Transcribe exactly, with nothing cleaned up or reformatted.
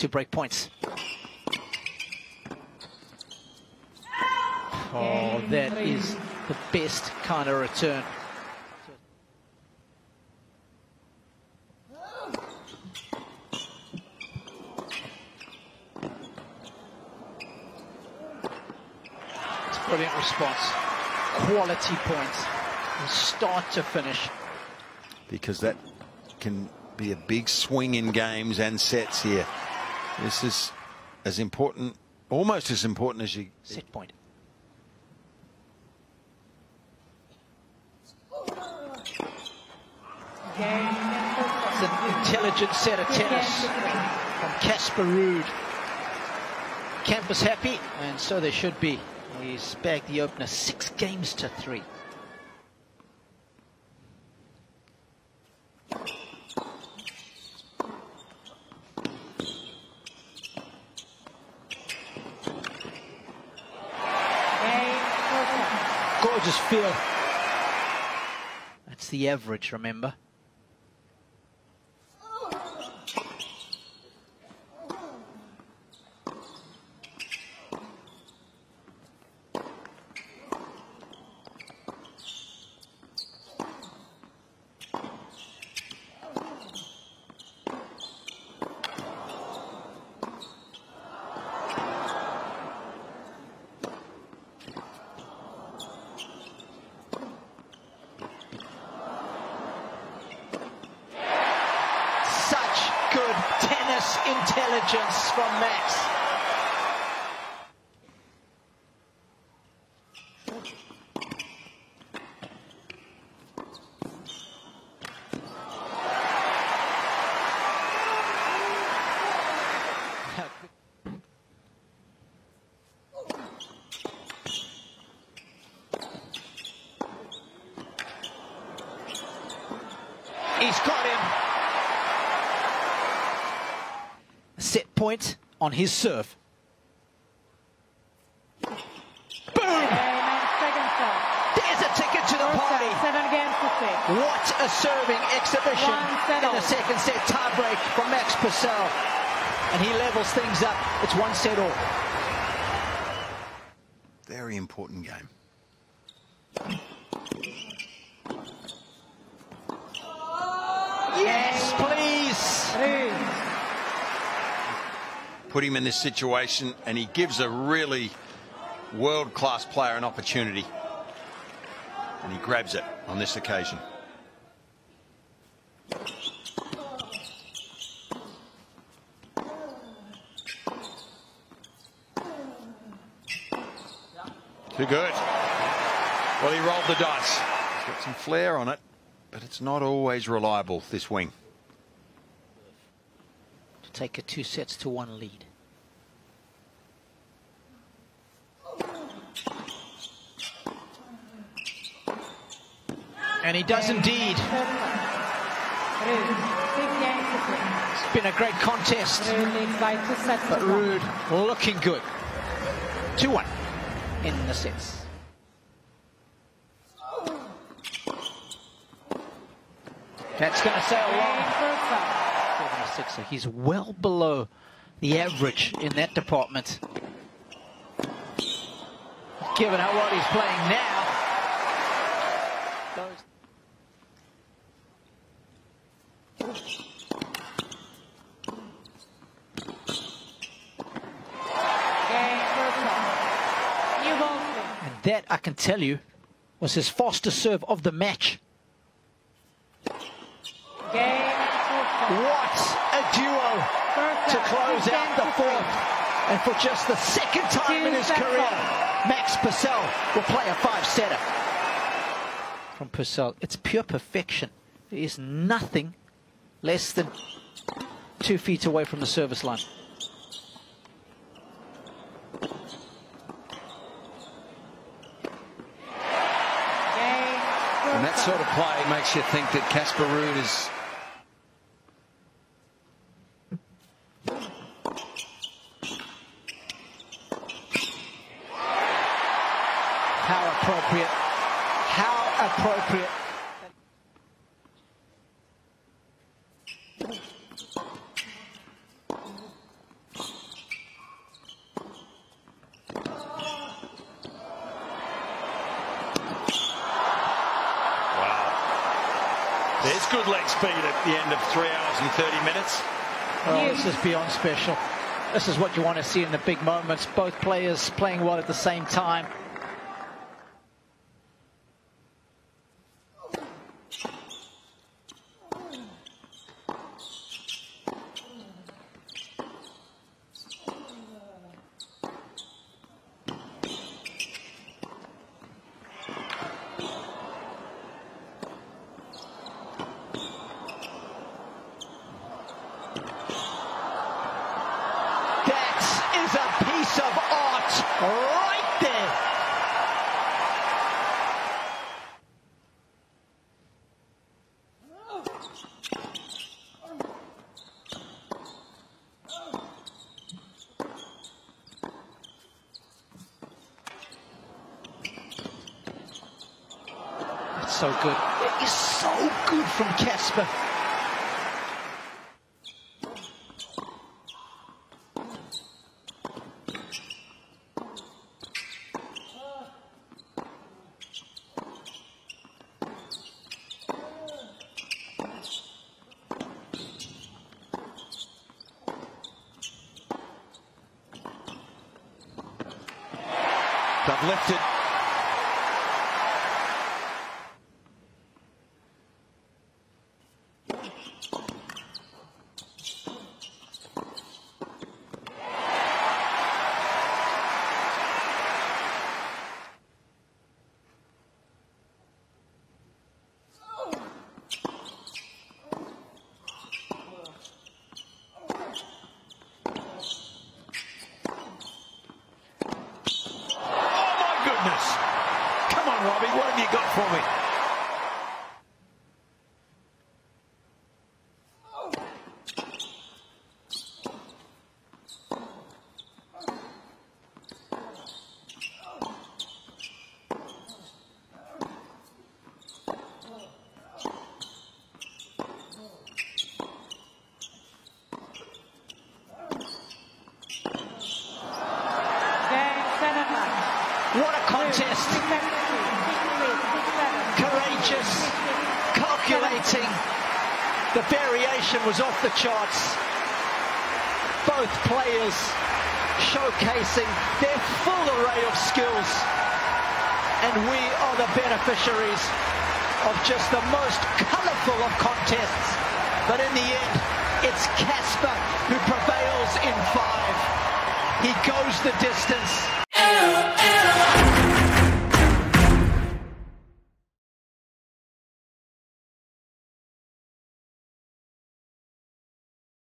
two break points. Oh, that is the best kind of return. It's a brilliant response. Quality points from start to finish. Because that can be a big swing in games and sets here. This is as important, almost as important as you... Set point. It's an intelligent set of tennis from Casper Ruud. Camp is happy, and so they should be. He's bagged the opener six games to three. Gorgeous feel. That's the average, remember. Intelligence from Max. He's got him. Set point on his serve. Boom! There's a ticket to the party. What a serving exhibition in the second set tiebreak from Max Purcell. And he levels things up. It's one set all. Very important game. Yes, please! Please. Put him in this situation, and he gives a really world-class player an opportunity. And he grabs it on this occasion. Too good. Well, he rolled the dice. He's got some flair on it, but it's not always reliable, this wing. Take a two sets to one lead. And he does indeed. It's been a great contest. But Ruud looking good. two one in the sets. That's going to say a lot. Sixer. He's well below the average in that department. Given how well he's playing now. And that, I can tell you, was his fastest serve of the match. What a duo to close out the fourth. And for just the second time in his career, Max Purcell will play a five-setter. From Purcell, it's pure perfection. There is nothing less than two feet away from the service line. And that sort of play makes you think that Casper Ruud is... How appropriate. How appropriate. good leg speed at the end of three hours and thirty minutes. Oh, this is beyond special. This is what you want to see in the big moments. Both players playing well at the same time. So good. It is so good from Casper. They've lifted. Come on, Robbie, what have you got for me? What a contest! Courageous, calculating. The variation was off the charts. Both players showcasing their full array of skills. And we are the beneficiaries of just the most colourful of contests. But in the end, it's Casper who prevails in five. He goes the distance.